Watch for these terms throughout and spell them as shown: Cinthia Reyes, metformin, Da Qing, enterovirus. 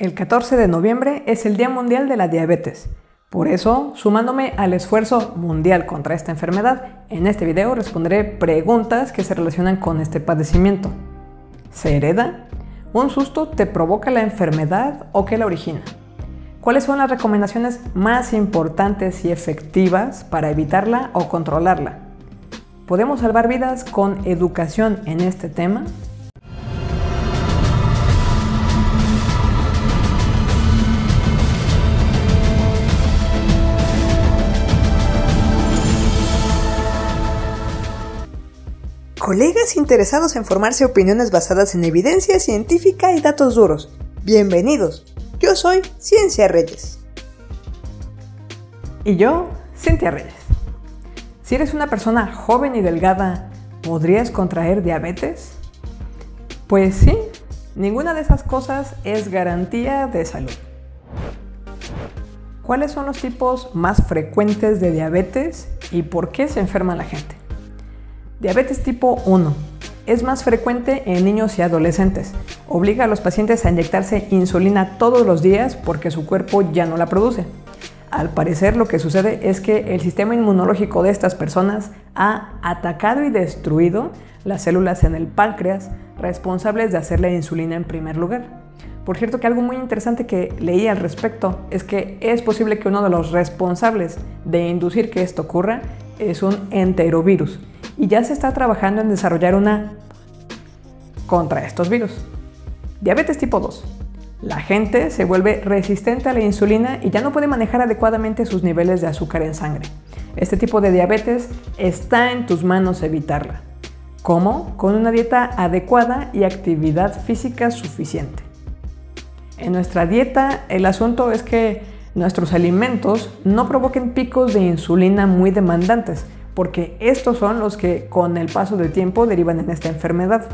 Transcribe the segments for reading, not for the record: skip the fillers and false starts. El 14 de noviembre es el Día Mundial de la Diabetes. Por eso, sumándome al esfuerzo mundial contra esta enfermedad, en este video responderé preguntas que se relacionan con este padecimiento. ¿Se hereda? ¿Un susto te provoca la enfermedad o qué la origina? ¿Cuáles son las recomendaciones más importantes y efectivas para evitarla o controlarla? ¿Podemos salvar vidas con educación en este tema? Colegas interesados en formarse opiniones basadas en evidencia científica y datos duros, bienvenidos. Yo soy Cinthia Reyes. Y yo, Cinthia Reyes. Si eres una persona joven y delgada, ¿podrías contraer diabetes? Pues sí, ninguna de esas cosas es garantía de salud. ¿Cuáles son los tipos más frecuentes de diabetes y por qué se enferma la gente? Diabetes tipo 1 es más frecuente en niños y adolescentes. Obliga a los pacientes a inyectarse insulina todos los días porque su cuerpo ya no la produce. Al parecer, lo que sucede es que el sistema inmunológico de estas personas ha atacado y destruido las células en el páncreas responsables de hacer la insulina en primer lugar. Por cierto, que algo muy interesante que leí al respecto es que es posible que uno de los responsables de inducir que esto ocurra es un enterovirus, y ya se está trabajando en desarrollar una contra estos virus. Diabetes tipo 2. La gente se vuelve resistente a la insulina y ya no puede manejar adecuadamente sus niveles de azúcar en sangre. Este tipo de diabetes está en tus manos evitarla. ¿Cómo? Con una dieta adecuada y actividad física suficiente. En nuestra dieta, el asunto es que nuestros alimentos no provoquen picos de insulina muy demandantes, porque estos son los que con el paso del tiempo derivan en esta enfermedad.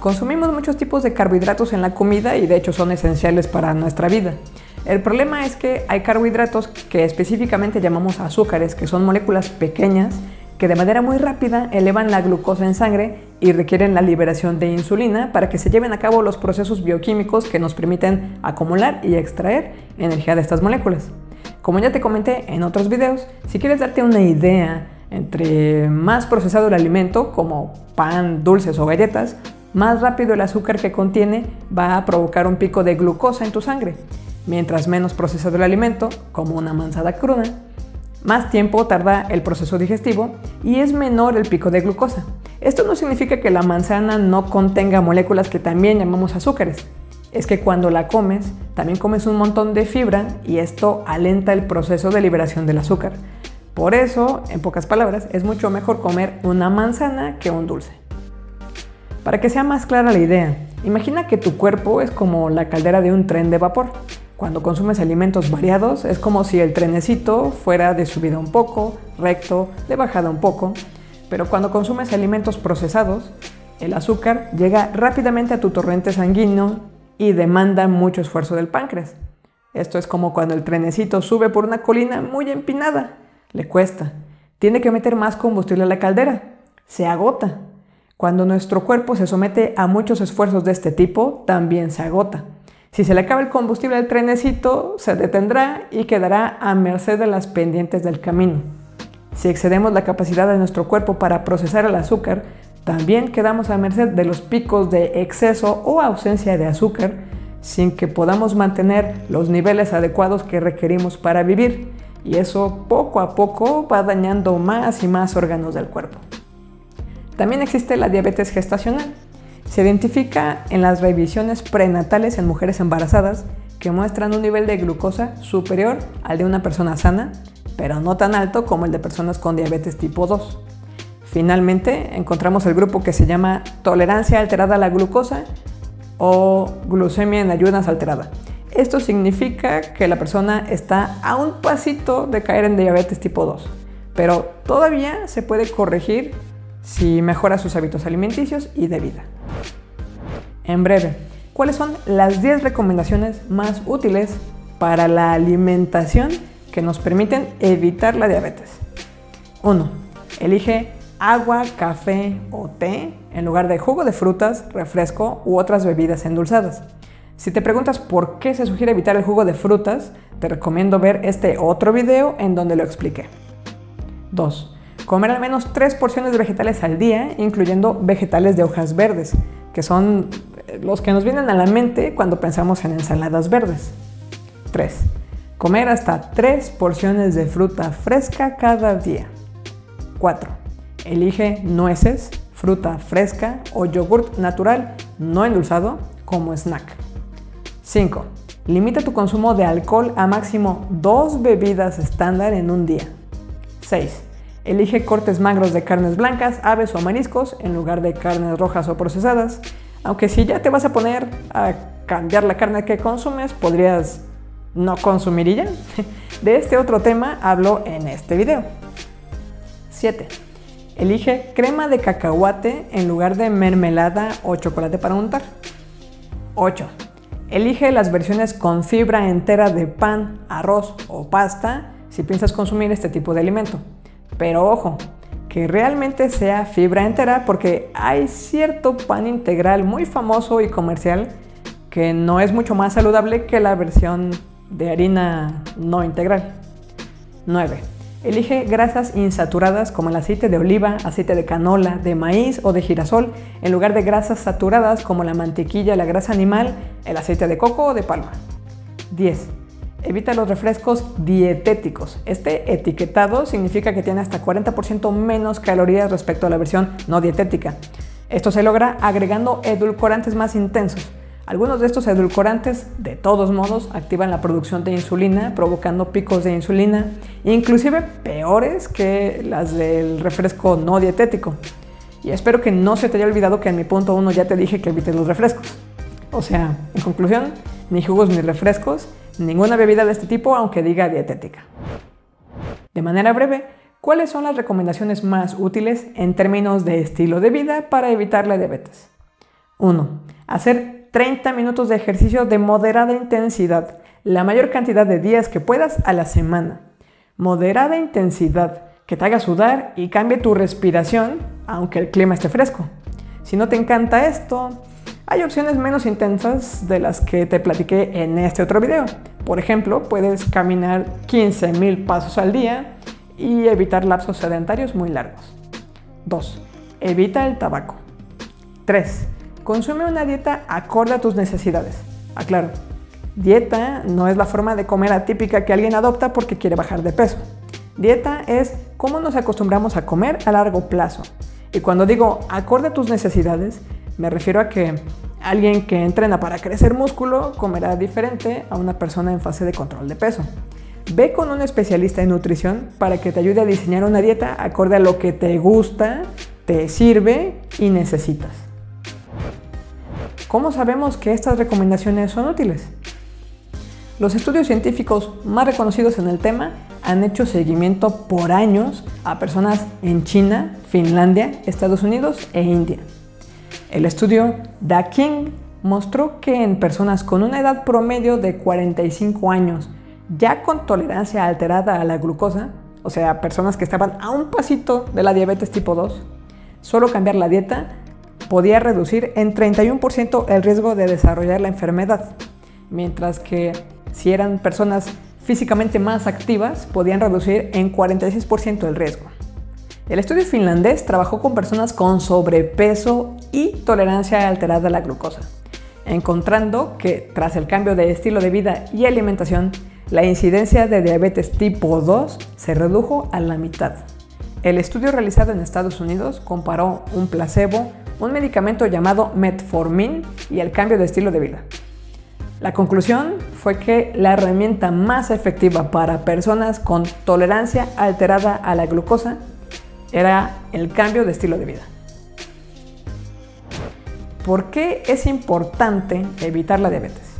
Consumimos muchos tipos de carbohidratos en la comida y de hecho son esenciales para nuestra vida. El problema es que hay carbohidratos que específicamente llamamos azúcares, que son moléculas pequeñas que de manera muy rápida elevan la glucosa en sangre y requieren la liberación de insulina para que se lleven a cabo los procesos bioquímicos que nos permiten acumular y extraer energía de estas moléculas. Como ya te comenté en otros videos, si quieres darte una idea, entre más procesado el alimento, como pan, dulces o galletas, más rápido el azúcar que contiene va a provocar un pico de glucosa en tu sangre. Mientras menos procesado el alimento, como una manzana cruda, más tiempo tarda el proceso digestivo y es menor el pico de glucosa. Esto no significa que la manzana no contenga moléculas que también llamamos azúcares. Es que cuando la comes, también comes un montón de fibra y esto alenta el proceso de liberación del azúcar. Por eso, en pocas palabras, es mucho mejor comer una manzana que un dulce. Para que sea más clara la idea, imagina que tu cuerpo es como la caldera de un tren de vapor. Cuando consumes alimentos variados, es como si el trenecito fuera de subida un poco, recto, de bajada un poco. Pero cuando consumes alimentos procesados, el azúcar llega rápidamente a tu torrente sanguíneo y demanda mucho esfuerzo del páncreas. Esto es como cuando el trenecito sube por una colina muy empinada. Le cuesta, tiene que meter más combustible a la caldera, se agota. Cuando nuestro cuerpo se somete a muchos esfuerzos de este tipo, también se agota. Si se le acaba el combustible al trenecito, se detendrá y quedará a merced de las pendientes del camino. Si excedemos la capacidad de nuestro cuerpo para procesar el azúcar, también quedamos a merced de los picos de exceso o ausencia de azúcar, sin que podamos mantener los niveles adecuados que requerimos para vivir. Y eso poco a poco va dañando más y más órganos del cuerpo. También existe la diabetes gestacional. Se identifica en las revisiones prenatales en mujeres embarazadas que muestran un nivel de glucosa superior al de una persona sana, pero no tan alto como el de personas con diabetes tipo 2. Finalmente, encontramos el grupo que se llama tolerancia alterada a la glucosa o glucemia en ayunas alterada. Esto significa que la persona está a un pasito de caer en diabetes tipo 2, pero todavía se puede corregir si mejora sus hábitos alimenticios y de vida. En breve, ¿cuáles son las 10 recomendaciones más útiles para la alimentación que nos permiten evitar la diabetes? 1. Elige agua, café o té en lugar de jugo de frutas, refresco u otras bebidas endulzadas. Si te preguntas por qué se sugiere evitar el jugo de frutas, te recomiendo ver este otro video en donde lo expliqué. 2. Comer al menos 3 porciones de vegetales al día, incluyendo vegetales de hojas verdes, que son los que nos vienen a la mente cuando pensamos en ensaladas verdes. 3. Comer hasta 3 porciones de fruta fresca cada día. 4. Elige nueces, fruta fresca o yogurt natural no endulzado como snack. 5. Limita tu consumo de alcohol a máximo 2 bebidas estándar en un día. 6. Elige cortes magros de carnes blancas, aves o mariscos en lugar de carnes rojas o procesadas. Aunque si ya te vas a poner a cambiar la carne que consumes, podrías no consumir y ya. De este otro tema hablo en este video. 7. Elige crema de cacahuate en lugar de mermelada o chocolate para untar. 8. Elige las versiones con fibra entera de pan, arroz o pasta si piensas consumir este tipo de alimento. Pero ojo, que realmente sea fibra entera, porque hay cierto pan integral muy famoso y comercial que no es mucho más saludable que la versión de harina no integral. 9. Elige grasas insaturadas como el aceite de oliva, aceite de canola, de maíz o de girasol, en lugar de grasas saturadas como la mantequilla, la grasa animal, el aceite de coco o de palma. 10. Evita los refrescos dietéticos. Este etiquetado significa que tiene hasta 40% menos calorías respecto a la versión no dietética. Esto se logra agregando edulcorantes más intensos. Algunos de estos edulcorantes, de todos modos, activan la producción de insulina, provocando picos de insulina, inclusive peores que las del refresco no dietético. Y espero que no se te haya olvidado que en mi punto 1 ya te dije que evites los refrescos. O sea, en conclusión, ni jugos ni refrescos, ninguna bebida de este tipo, aunque diga dietética. De manera breve, ¿cuáles son las recomendaciones más útiles en términos de estilo de vida para evitar la diabetes? 1. Hacer 30 minutos de ejercicio de moderada intensidad, la mayor cantidad de días que puedas a la semana. Moderada intensidad, que te haga sudar y cambie tu respiración, aunque el clima esté fresco. Si no te encanta esto, hay opciones menos intensas de las que te platiqué en este otro video. Por ejemplo, puedes caminar 15,000 pasos al día y evitar lapsos sedentarios muy largos. 2. Evita el tabaco. 3. Consume una dieta acorde a tus necesidades. Aclaro, dieta no es la forma de comer atípica que alguien adopta porque quiere bajar de peso. Dieta es cómo nos acostumbramos a comer a largo plazo. Y cuando digo acorde a tus necesidades, me refiero a que alguien que entrena para crecer músculo comerá diferente a una persona en fase de control de peso. Ve con un especialista en nutrición para que te ayude a diseñar una dieta acorde a lo que te gusta, te sirve y necesitas. ¿Cómo sabemos que estas recomendaciones son útiles? Los estudios científicos más reconocidos en el tema han hecho seguimiento por años a personas en China, Finlandia, Estados Unidos e India. El estudio Da Qing mostró que en personas con una edad promedio de 45 años, ya con tolerancia alterada a la glucosa, o sea, personas que estaban a un pasito de la diabetes tipo 2, solo cambiar la dieta podía reducir en 31% el riesgo de desarrollar la enfermedad, mientras que si eran personas físicamente más activas, podían reducir en 46% el riesgo. El estudio finlandés trabajó con personas con sobrepeso y tolerancia alterada a la glucosa, encontrando que tras el cambio de estilo de vida y alimentación, la incidencia de diabetes tipo 2 se redujo a la mitad. El estudio realizado en Estados Unidos comparó un placebo, un medicamento llamado metformin y el cambio de estilo de vida. La conclusión fue que la herramienta más efectiva para personas con tolerancia alterada a la glucosa era el cambio de estilo de vida. ¿Por qué es importante evitar la diabetes?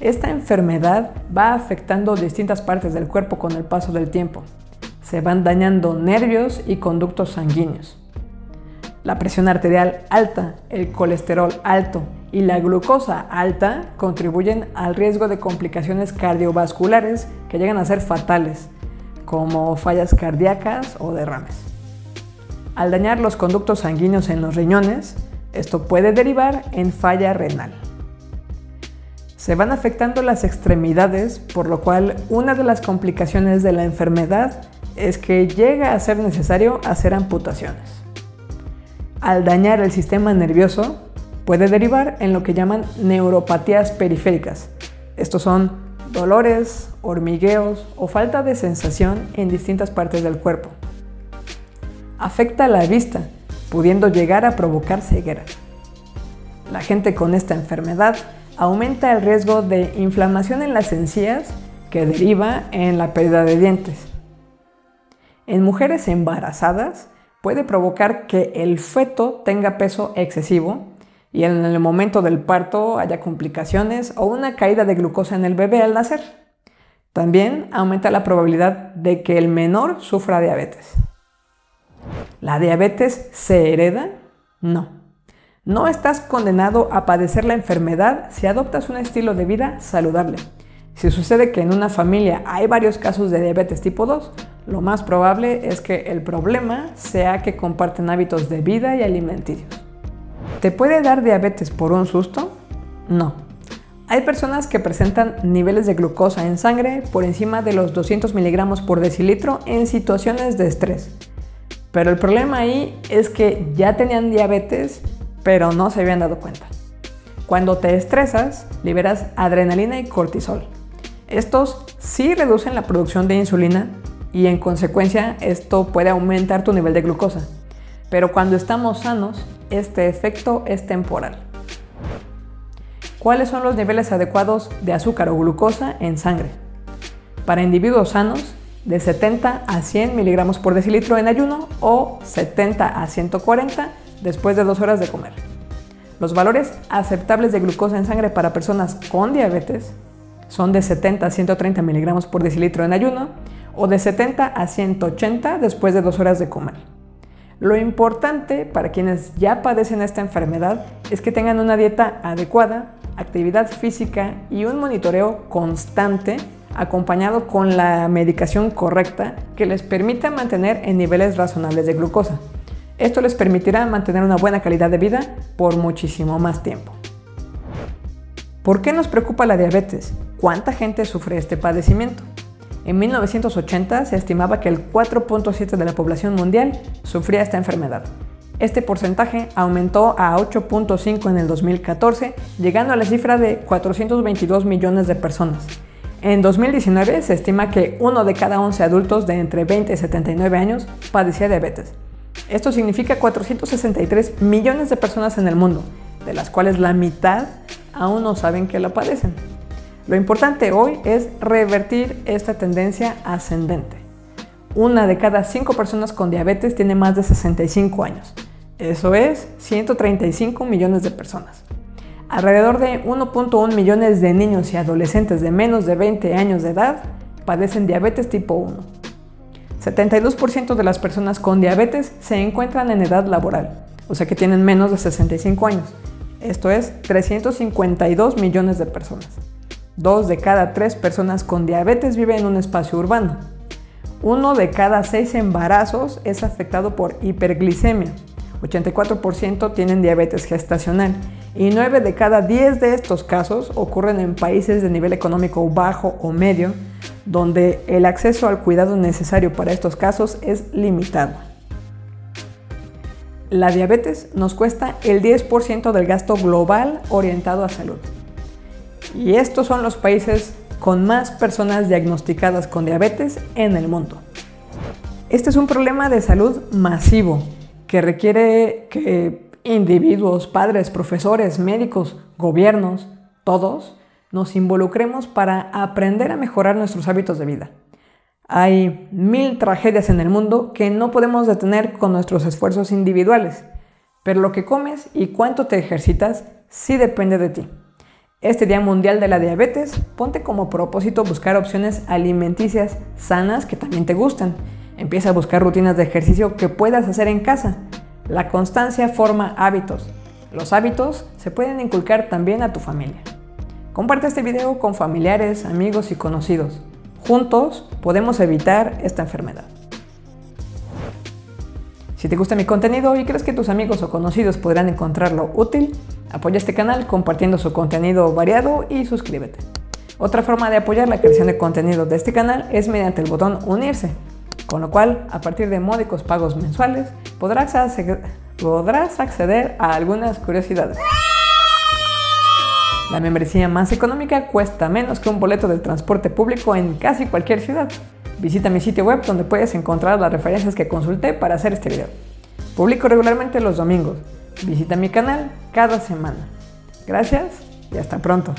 Esta enfermedad va afectando distintas partes del cuerpo con el paso del tiempo. Se van dañando nervios y conductos sanguíneos. La presión arterial alta, el colesterol alto y la glucosa alta contribuyen al riesgo de complicaciones cardiovasculares que llegan a ser fatales, como fallas cardíacas o derrames. Al dañar los conductos sanguíneos en los riñones, esto puede derivar en falla renal. Se van afectando las extremidades, por lo cual una de las complicaciones de la enfermedad es que llega a ser necesario hacer amputaciones. Al dañar el sistema nervioso, puede derivar en lo que llaman neuropatías periféricas. Estos son dolores, hormigueos o falta de sensación en distintas partes del cuerpo. Afecta la vista, pudiendo llegar a provocar ceguera. La gente con esta enfermedad aumenta el riesgo de inflamación en las encías que deriva en la pérdida de dientes. En mujeres embarazadas puede provocar que el feto tenga peso excesivo y en el momento del parto haya complicaciones o una caída de glucosa en el bebé al nacer. También aumenta la probabilidad de que el menor sufra diabetes. ¿La diabetes se hereda? No. No estás condenado a padecer la enfermedad si adoptas un estilo de vida saludable. Si sucede que en una familia hay varios casos de diabetes tipo 2, lo más probable es que el problema sea que comparten hábitos de vida y alimenticios. ¿Te puede dar diabetes por un susto? No. Hay personas que presentan niveles de glucosa en sangre por encima de los 200 miligramos por decilitro en situaciones de estrés. Pero el problema ahí es que ya tenían diabetes pero no se habían dado cuenta. Cuando te estresas, liberas adrenalina y cortisol. Estos sí reducen la producción de insulina y en consecuencia esto puede aumentar tu nivel de glucosa. Pero cuando estamos sanos, este efecto es temporal. ¿Cuáles son los niveles adecuados de azúcar o glucosa en sangre? Para individuos sanos, de 70 a 100 miligramos por decilitro en ayuno o 70 a 140 después de 2 horas de comer. Los valores aceptables de glucosa en sangre para personas con diabetes son de 70 a 130 miligramos por decilitro en ayuno o de 70 a 180 después de 2 horas de comer. Lo importante para quienes ya padecen esta enfermedad es que tengan una dieta adecuada, actividad física y un monitoreo constante acompañado con la medicación correcta que les permita mantener en niveles razonables de glucosa. Esto les permitirá mantener una buena calidad de vida por muchísimo más tiempo. ¿Por qué nos preocupa la diabetes? ¿Cuánta gente sufre este padecimiento? En 1980 se estimaba que el 4.7% de la población mundial sufría esta enfermedad. Este porcentaje aumentó a 8.5% en el 2014, llegando a la cifra de 422 millones de personas. En 2019 se estima que 1 de cada 11 adultos de entre 20 y 79 años padecía diabetes. Esto significa 463 millones de personas en el mundo, de las cuales la mitad aún no saben que la padecen. Lo importante hoy es revertir esta tendencia ascendente. Una de cada 5 personas con diabetes tiene más de 65 años. Eso es 135 millones de personas. Alrededor de 1.1 millones de niños y adolescentes de menos de 20 años de edad padecen diabetes tipo 1. 72% de las personas con diabetes se encuentran en edad laboral, o sea que tienen menos de 65 años. Esto es 352 millones de personas. 2 de cada 3 personas con diabetes viven en un espacio urbano. 1 de cada 6 embarazos es afectado por hiperglicemia. 84% tienen diabetes gestacional y 9 de cada 10 de estos casos ocurren en países de nivel económico bajo o medio, donde el acceso al cuidado necesario para estos casos es limitado. La diabetes nos cuesta el 10% del gasto global orientado a salud. Y estos son los países con más personas diagnosticadas con diabetes en el mundo. Este es un problema de salud masivo que requiere que individuos, padres, profesores, médicos, gobiernos, todos, nos involucremos para aprender a mejorar nuestros hábitos de vida. Hay 1000 tragedias en el mundo que no podemos detener con nuestros esfuerzos individuales, pero lo que comes y cuánto te ejercitas sí depende de ti. Este Día Mundial de la Diabetes, ponte como propósito buscar opciones alimenticias sanas que también te gusten. Empieza a buscar rutinas de ejercicio que puedas hacer en casa. La constancia forma hábitos. Los hábitos se pueden inculcar también a tu familia. Comparte este video con familiares, amigos y conocidos. Juntos podemos evitar esta enfermedad. Si te gusta mi contenido y crees que tus amigos o conocidos podrán encontrarlo útil, Apoya este canal compartiendo su contenido variado y suscríbete. Otra forma de apoyar la creación de contenido de este canal es mediante el botón unirse, con lo cual a partir de módicos pagos mensuales podrás acceder a algunas curiosidades. La membresía más económica cuesta menos que un boleto de transporte público en casi cualquier ciudad. Visita mi sitio web donde puedes encontrar las referencias que consulté para hacer este video. Publico regularmente los domingos. Visita mi canal cada semana. Gracias y hasta pronto.